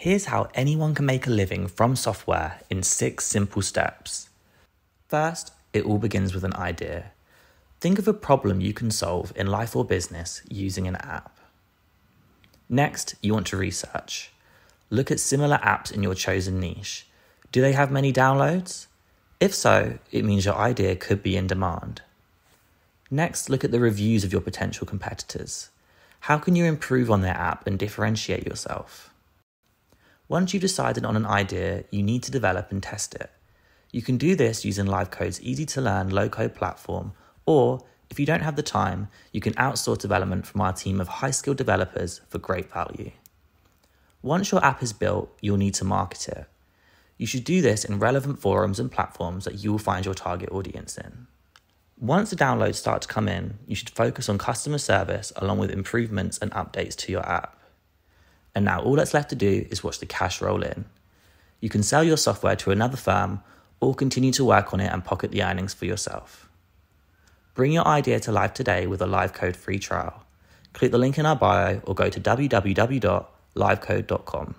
Here's how anyone can make a living from software in 6 simple steps. First, it all begins with an idea. Think of a problem you can solve in life or business using an app. Next, you want to research. Look at similar apps in your chosen niche. Do they have many downloads? If so, it means your idea could be in demand. Next, look at the reviews of your potential competitors. How can you improve on their app and differentiate yourself? Once you've decided on an idea, you need to develop and test it. You can do this using LiveCode's easy-to-learn low-code platform, or, if you don't have the time, you can outsource development from our team of high-skilled developers for great value. Once your app is built, you'll need to market it. You should do this in relevant forums and platforms that you will find your target audience in. Once the downloads start to come in, you should focus on customer service along with improvements and updates to your app. And now all that's left to do is watch the cash roll in. You can sell your software to another firm or continue to work on it and pocket the earnings for yourself. Bring your idea to life today with a LiveCode free trial. Click the link in our bio or go to www.livecode.com.